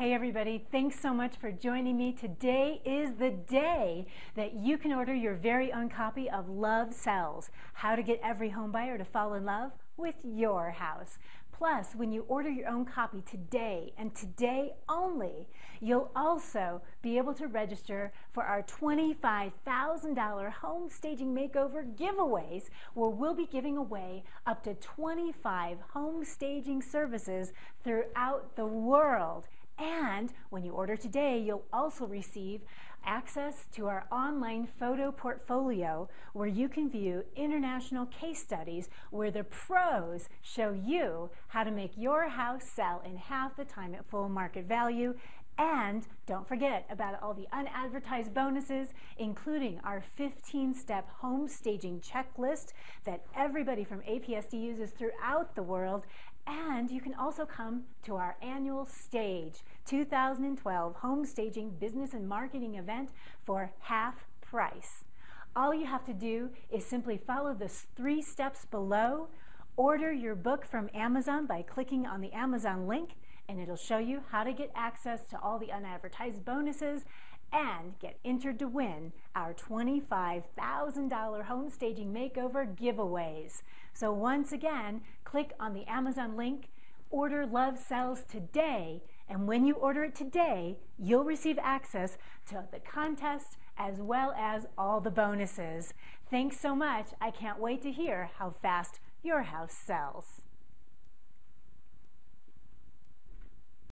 Hey everybody, thanks so much for joining me. Today is the day that you can order your very own copy of Love Sells, How to Get Every Homebuyer to Fall in Love with Your House. Plus, when you order your own copy today, and today only, you'll also be able to register for our $25,000 home staging makeover giveaways, where we'll be giving away up to 25 home staging services throughout the world. And when you order today, you'll also receive access to our online photo portfolio, where you can view international case studies where the pros show you how to make your house sell in half the time at full market value. And don't forget about all the unadvertised bonuses, including our 15-step home staging checklist that everybody from APSD uses throughout the world. And you can also come to our annual Stage 2012 home staging business and marketing event for half price. All you have to do is simply follow the 3 steps below, order your book from Amazon by clicking on the Amazon link, and it'll show you how to get access to all the unadvertised bonuses and get entered to win our $25,000 home staging makeover giveaways. So once again, click on the Amazon link, order Love Sells today, and when you order it today, you'll receive access to the contest as well as all the bonuses. Thanks so much. I can't wait to hear how fast your house sells.